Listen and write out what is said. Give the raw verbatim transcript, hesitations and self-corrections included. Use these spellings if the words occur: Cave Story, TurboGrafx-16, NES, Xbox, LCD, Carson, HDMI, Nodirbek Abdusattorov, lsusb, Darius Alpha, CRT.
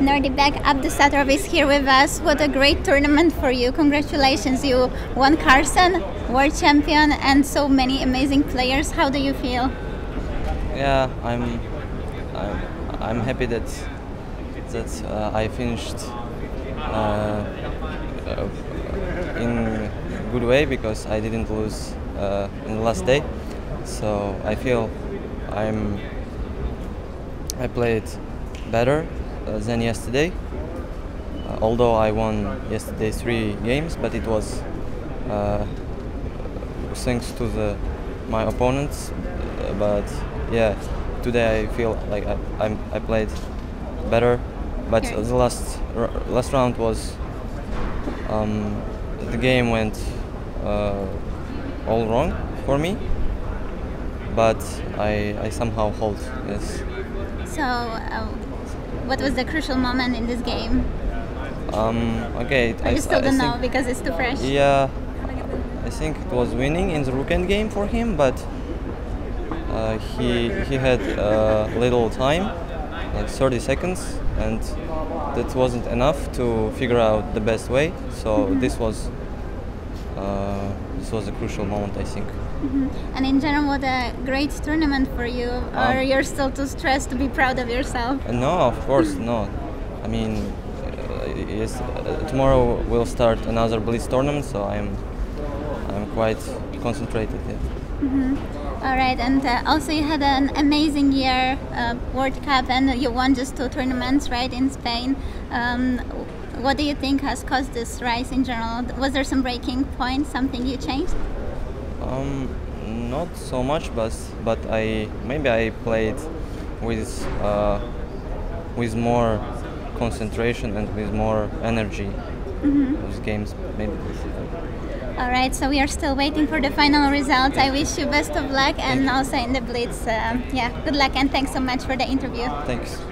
Nodirbek Abdusattorov is here with us. What a great tournament for you. Congratulations, you won Carson, world champion, and so many amazing players. How do you feel? Yeah, I'm I'm, I'm happy that that uh, I finished uh, in a good way, because I didn't lose uh, in the last day. So I feel I'm I played better uh, than yesterday. Uh, although I won yesterday three games, but it was uh, thanks to the my opponents. Uh, but yeah, today I feel like I I'm, I played better. But okay. the last r last round was um, the game went uh, all wrong for me. But I, I somehow hold, yes. So, uh, what was the crucial moment in this game? Um, okay. It, I still I, don't I know think, because it's too fresh. Yeah, I think it was winning in the rook-end game for him, but uh, he he had uh, little time, like thirty seconds, and that wasn't enough to figure out the best way. So mm-hmm. this was uh, this was a crucial moment, I think. Mm-hmm. And in general, what a great tournament for you. Or um, you're still too stressed to be proud of yourself? No, of course not. I mean, uh, yes, uh, tomorrow we'll start another Blitz tournament, so I'm I'm quite concentrated. Yeah. Mm-hmm. All right, and uh, also you had an amazing year, uh, World Cup, and you won just two tournaments, right, in Spain. Um, what do you think has caused this rise in general? Was there some breaking point, something you changed? Um, not so much, but but I maybe I played with uh, with more concentration and with more energy. Mm-hmm. Those games, maybe. All right, so we are still waiting for the final results. I wish you best of luck, and also in the Blitz. Uh, yeah, good luck, and thanks so much for the interview. Thanks.